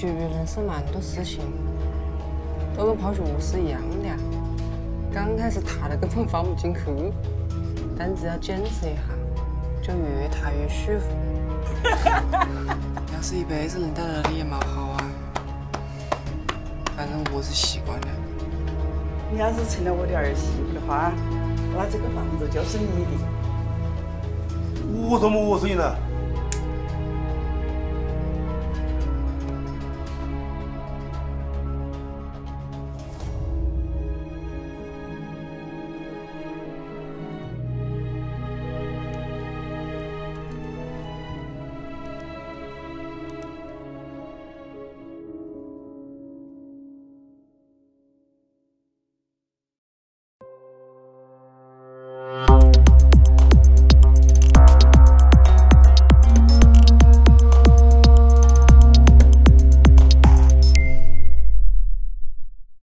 觉得人生蛮多事情都跟跑酒是一样的，刚开始踏得根本放不进去，但只要坚持一下，就越踏越舒服。要是一辈子能到这里也蛮好啊，反正我是习惯了。你要是成了我的儿媳妇的话，那这个房子就是你的。我怎么我是你呢？